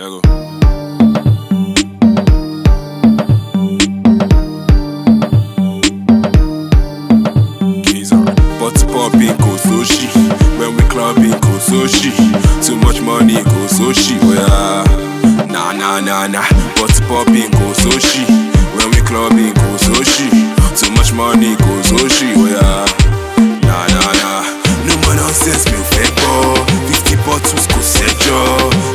Nigga. In Kososhi, when we club in Kososhi, too much money in Kososhi, oh yeah. Nah nah nah nah, what's pop in Kososhi, when we club in Kososhi, too much money in Kososhi, oh yeah. Nah nah nah, no more nonsense, me favor. 50 bottles Kosejo,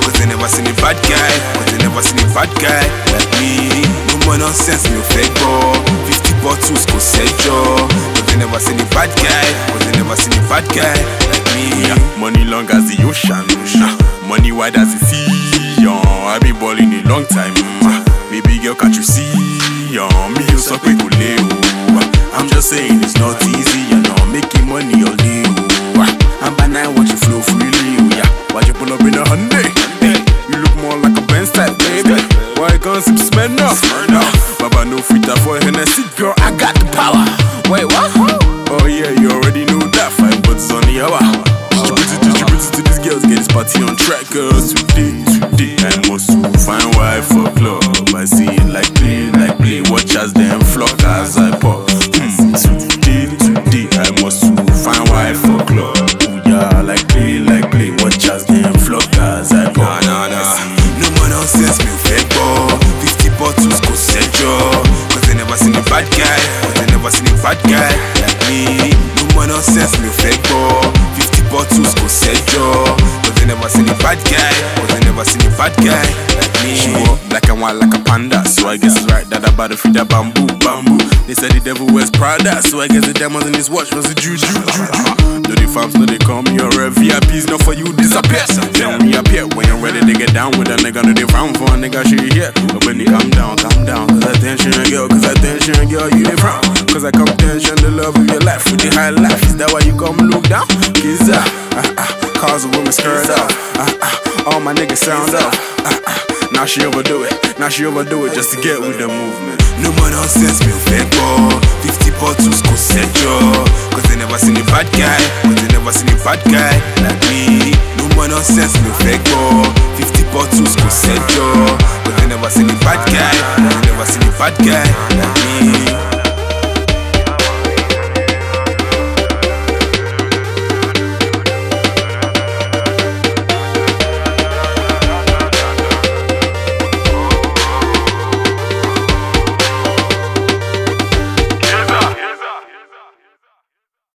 cause they never seen a bad guy, but they never seen a bad guy like me. No more nonsense, me favor. 50 bottles Kosejo. They never seen a bad guy, but they never seen a bad guy like me. Yeah, money long as the ocean, money wide as the sea. I been balling a long time. Baby girl, can't you see? Me use up with Leo. I'm just saying it's not easy, you know. Making money all day. I'm by now, watch you flow freely. Yeah, watch you pull up in a Hyundai. You look more like a Benz type, baby. Why can't sip Smirnoff up? Baba no filter for Hennessy, girl. I got the power. Wait, what? Oh yeah, you already know that. 5 bucks on the hour. Distribute it to these girls, get this party on track. Girls, today, I must find wife for club. I see it like play, watch as them flock as I pop. Today, I must find wife for club. Ooh yeah, like play, watch as them flock as I pop. Nah, nah, nah. No more nonsense, me favor. 50 bottles, go set your. Cause they never seen a bad guy. Never seen a bad guy like me. No more nonsense, no fake ball. 50 bottles go sejo. But they never seen a bad guy. But they never seen a bad guy like me. She walk black and white like a panda. So I guess it's right that I about to feed that bamboo, bamboo. They said the devil wears Prada. So I guess the diamonds in his watch was a juju. No the farms, no they come here. VIP's not for you, disappear. Then reappear. When you're ready, they get down with a nigga. No they found for a nigga, she here. But when they calm down, cause attention girl, cause attention girl, you ain't from. Cause I come tension the love of your life with the high life. Is that why you come look down? Kids up, cause a woman skirt up, all my niggas sound up, now she overdo it, now she overdo it just to get with the movement. No more nonsense, me fake ball. 50 bottles go set yo. Cause they never seen a bad guy, cause they never seen a bad guy like me. No more nonsense, me fake ball. 50 bottles go set yo. Cause they never seen a bad guy, cause they never seen a bad guy like me.